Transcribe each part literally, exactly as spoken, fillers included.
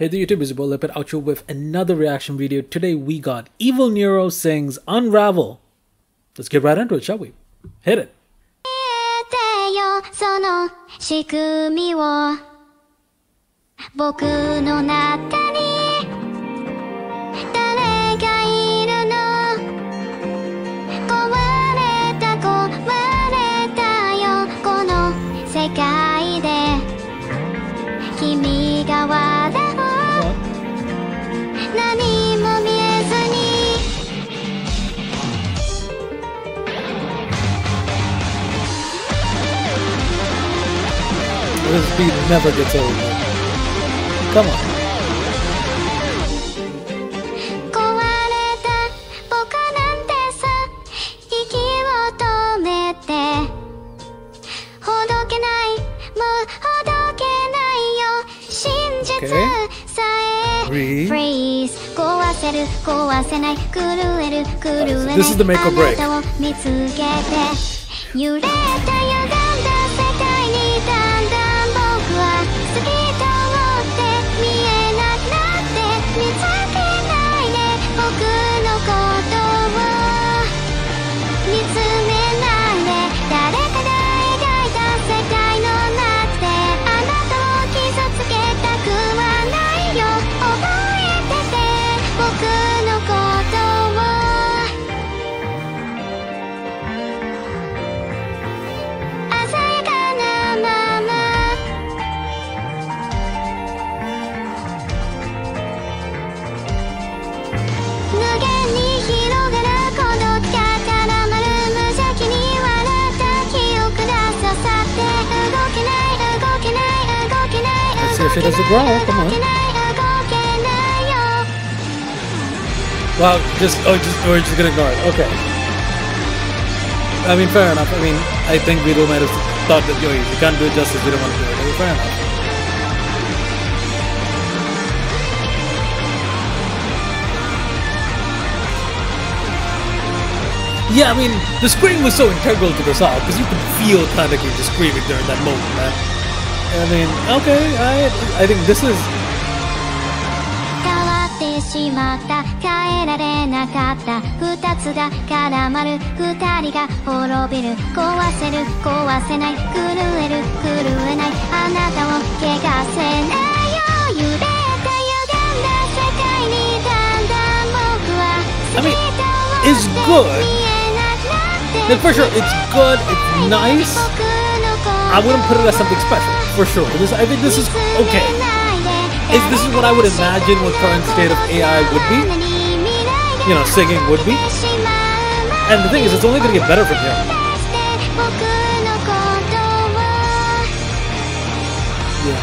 Hey there YouTube, it's your boy Lipit out here with another reaction video. Today we got Evil Neuro sings Unravel. Let's get right into it, shall we? Hit it. This beat never gets old. Come on. Okay. Freeze. This is the make or break. If it doesn't grow, come on. Wow, just oh, just we're just gonna ignore it. Okay. I mean, fair enough. I mean, I think we might have thought that yo, you can't do it justice. We don't want to do it. I mean, fair enough. Yeah, I mean, the scream was so integral to the song because you could feel kind of just screaming during that moment, man. I mean, okay, I I think this is... I mean, it's good. Like, for sure, it's good, it's nice. I wouldn't put it as something special. For sure, this, I think this is okay. If this is what I would imagine what current state of A I would be, you know, singing would be. And the thing is, it's only going to get better from here. Yeah.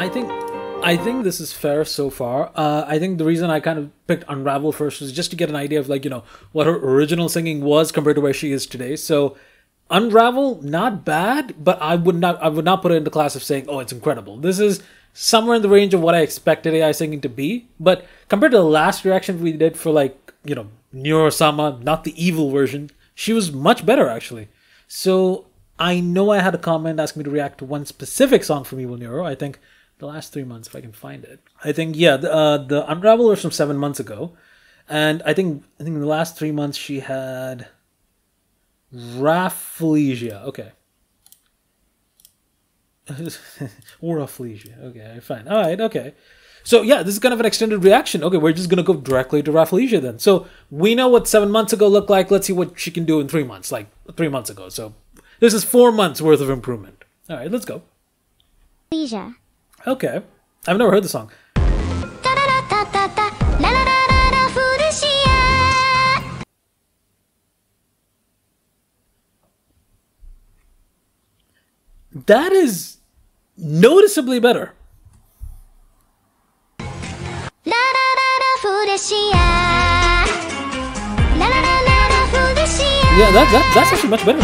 I think I think this is fair so far. Uh, I think the reason I kind of picked Unravel first was just to get an idea of like, you know, what her original singing was compared to where she is today. So Unravel, not bad, but I would not I would not put it in the class of saying, oh, it's incredible. This is somewhere in the range of what I expected A I singing to be. But compared to the last reaction we did for like, you know, Neuro-sama, not the evil version, she was much better actually. So I know I had a comment asking me to react to one specific song from Evil Neuro. I think the last three months, if I can find it. I think, yeah, the, uh, the Unravel was from seven months ago. And I think I think in the last three months she had Rafflesia. Okay. Or Rafflesia. Okay, fine. All right, okay. So, yeah, this is kind of an extended reaction. Okay, we're just going to go directly to Rafflesia then. So, we know what seven months ago looked like. Let's see what she can do in three months, like three months ago. So, this is four months worth of improvement. All right, let's go. Rafflesia. Okay, I've never heard the song. That is noticeably better. Yeah, that, that that's actually much better.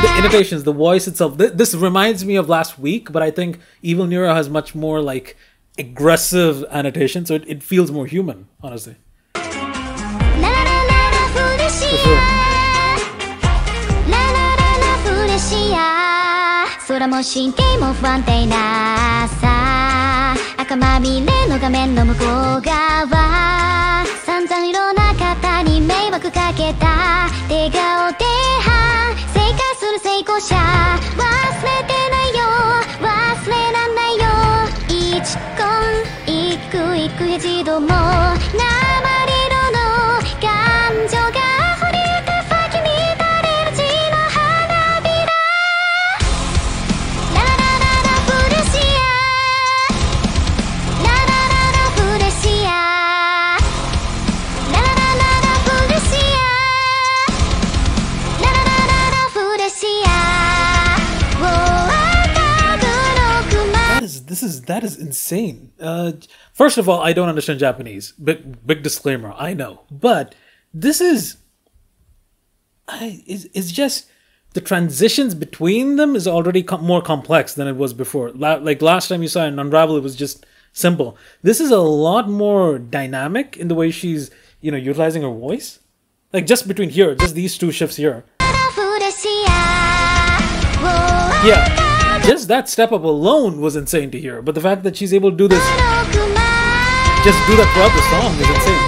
The innovations, the voice itself. Th this reminds me of last week, but I think Evil Neuro has much more like aggressive annotation, so it, it feels more human, honestly. For sure. This is that is insane. Uh, first of all, I don't understand Japanese. Big big disclaimer. I know, but this is, I is it's just the transitions between them is already com more complex than it was before. La like last time you saw in Unravel, it was just simple. This is a lot more dynamic in the way she's you know utilizing her voice. Like just between here, just these two shifts here. Yeah. Just that step up alone was insane to hear, but the fact that she's able to do this, just do that throughout the song is insane.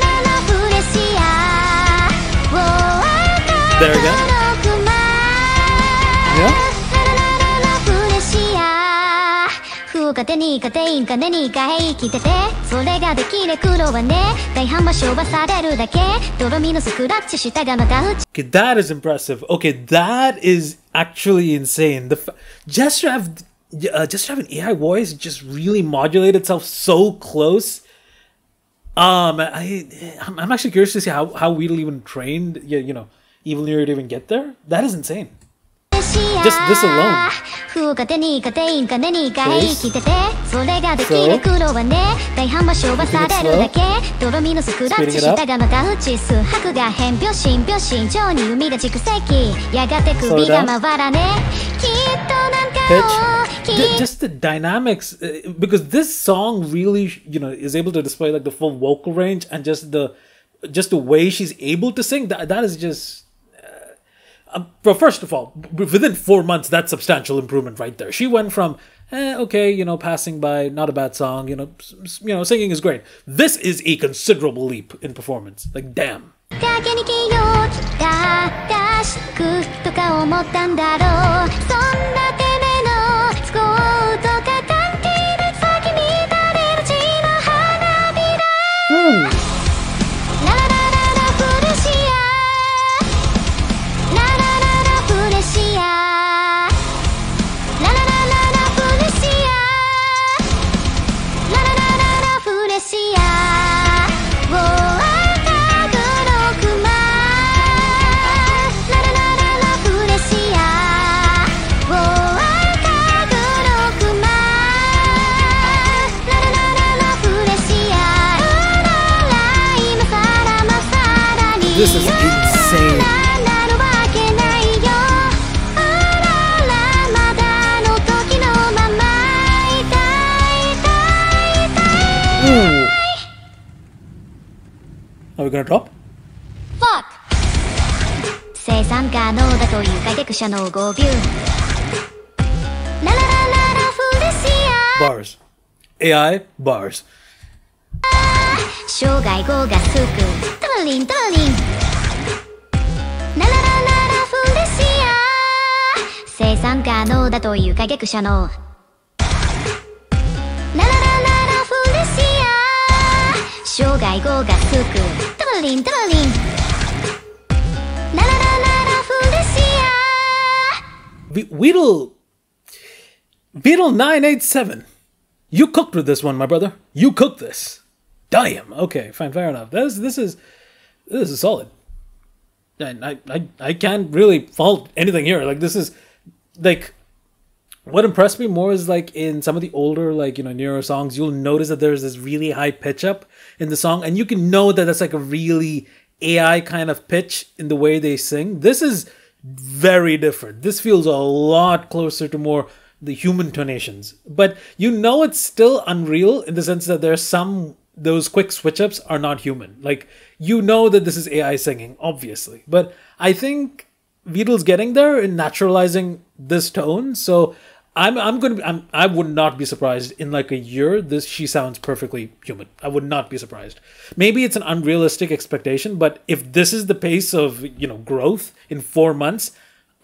There again. Yeah? Okay, that is impressive. Okay, that is actually insane. The f just to have uh, just to have an A I voice just really modulate itself so close. Um, I I'm actually curious to see how how we'll even train you, you know Evil Neuro to even get there. That is insane. Just this alone. So, so just the dynamics, uh, because this song really, you know, is able to display like the full vocal range and just the, just the way she's able to sing. That that is just. Um, well, first of all, within four months, that's substantial improvement right there. She went from, eh, okay, you know, passing by, not a bad song, you know, you know, singing is great. This is a considerable leap in performance. Like, damn. Ooh. This is insane. Ooh. Are we gonna drop? Fuck. Bars. A I bars. Vedal Vedal nine eight seven. You cooked with this one, my brother. You cooked this. Damn. Okay, fine, fair enough. This this is this is solid. And I, I I can't really fault anything here. Like this is like what impressed me more is like in some of the older like you know Neuro songs, you'll notice that there's this really high pitch up in the song, and you can know that that's like a really A I kind of pitch in the way they sing. This is very different. This feels a lot closer to more the human tonations. But you know it's still Unreal in the sense that there's some... those quick switch-ups are not human. Like, you know that this is A I singing, obviously. But I think Vedal's getting there in naturalizing this tone. So I'm I'm gonna be, I'm I would not be surprised in like a year this she sounds perfectly human. I would not be surprised. Maybe it's an unrealistic expectation, but if this is the pace of, you know, growth in four months,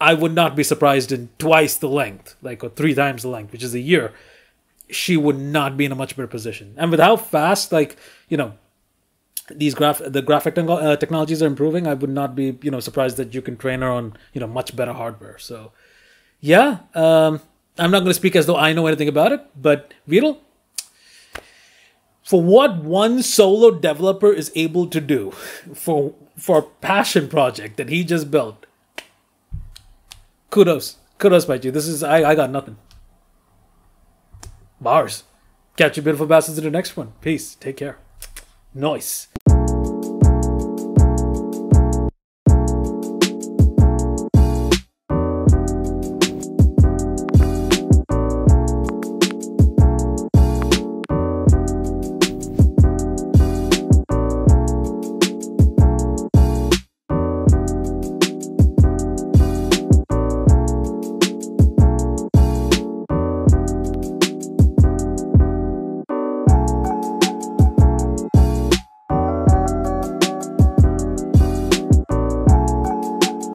I would not be surprised in twice the length, like or three times the length, which is a year. She would not be in a much better position. And with how fast, like, you know, these graph the graphic uh, technologies are improving, I would not be, you know, surprised that you can train her on, you know, much better hardware. So, yeah, um, I'm not going to speak as though I know anything about it, but Vedal, for what one solo developer is able to do for, for a passion project that he just built, kudos. Kudos, by you. This is, I, I got nothing. Bars. Catch you beautiful bastards in the next one. Peace. Take care. Nice.